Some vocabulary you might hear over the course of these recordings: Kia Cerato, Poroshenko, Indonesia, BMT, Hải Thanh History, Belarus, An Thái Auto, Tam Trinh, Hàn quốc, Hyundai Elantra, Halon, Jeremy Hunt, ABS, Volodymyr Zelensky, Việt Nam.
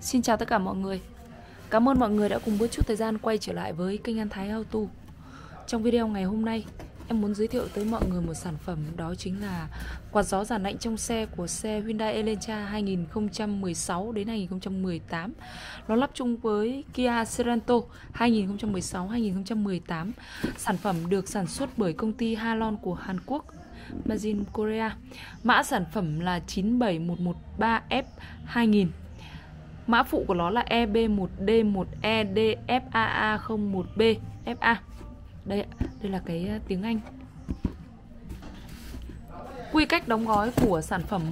Xin chào tất cả mọi người. Cảm ơn mọi người đã cùng bớt chút thời gian quay trở lại với kênh An Thái Auto. Trong video ngày hôm nay, em muốn giới thiệu tới mọi người một sản phẩm, đó chính là quạt gió giảm lạnh trong xe của xe Hyundai Elantra 2016 đến 2018. Nó lắp chung với Kia Cerato 2016-2018. Sản phẩm được sản xuất bởi công ty Halon của Hàn Quốc, Margin Korea. Mã sản phẩm là 97113F2000. Mã phụ của nó là EB1D1EDFAA01BFA. Đây là cái tiếng Anh. Quy cách đóng gói của sản phẩm,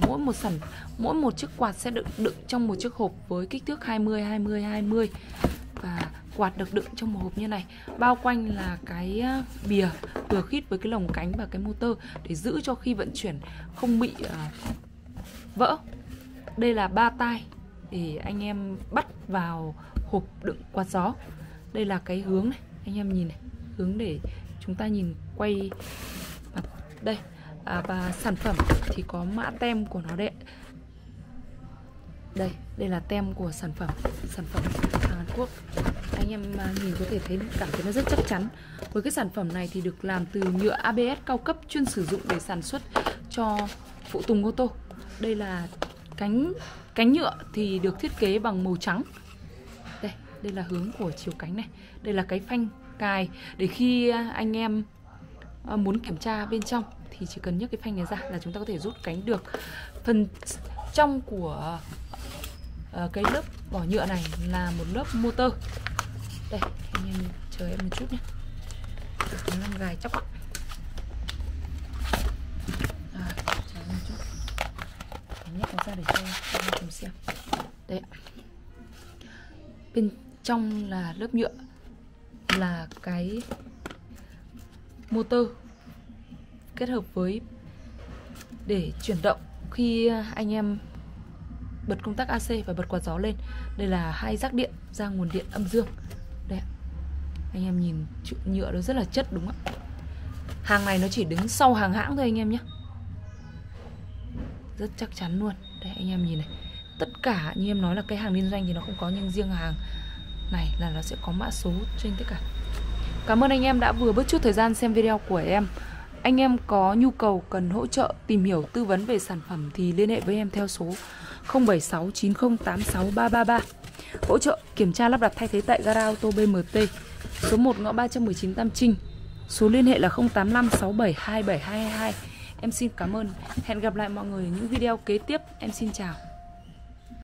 mỗi một chiếc quạt sẽ được đựng trong một chiếc hộp với kích thước 20-20-20 và quạt được đựng trong một hộp như này, bao quanh là cái bìa vừa khít với cái lồng cánh và cái motor để giữ cho khi vận chuyển không bị vỡ. Đây là ba tai để anh em bắt vào hộp đựng quạt gió. Đây là cái hướng này, anh em nhìn này, hướng để chúng ta nhìn quay mặt đây. Và sản phẩm thì có mã tem của nó đấy. Đây là tem của sản phẩm Hàn Quốc. Anh em nhìn có thể thấy, cảm thấy nó rất chắc chắn. Với cái sản phẩm này thì được làm từ nhựa ABS cao cấp, chuyên sử dụng để sản xuất cho phụ tùng ô tô. Đây là cánh nhựa thì được thiết kế bằng màu trắng. Đây là hướng của chiều cánh này. Đây là cái phanh cài để khi anh em muốn kiểm tra bên trong thì chỉ cần nhấc cái phanh này ra là chúng ta có thể rút cánh được. Phần trong của cái lớp vỏ nhựa này là một lớp motor. Đây, anh em chờ em một chút nhé. Nó đang gài chắc ạ. Chờ em một chút. Nhấc nó ra để cho anh em cùng xem. Đây ạ. Bên trong là lớp nhựa, là cái motor kết hợp với để chuyển động khi anh em bật công tắc AC và bật quạt gió lên. Đây là hai rác điện ra nguồn điện âm dương. Đây, anh em nhìn chữ nhựa nó rất là chất, đúng không ạ? Hàng này nó chỉ đứng sau hàng hãng thôi anh em nhé. Rất chắc chắn luôn. Đây anh em nhìn này. Tất cả như em nói là cái hàng liên doanh thì nó không có, nhưng riêng hàng này là nó sẽ có mã số trên tất cả. Cảm ơn anh em đã vừa bớt chút thời gian xem video của em. Anh em có nhu cầu cần hỗ trợ tìm hiểu tư vấn về sản phẩm thì liên hệ với em theo số 0769086333. Hỗ trợ kiểm tra lắp đặt thay thế tại gara ô tô BMT, số 1 ngõ 319 Tam Trinh. Số liên hệ là 0856727222. Em xin cảm ơn. Hẹn gặp lại mọi người ở những video kế tiếp. Em xin chào.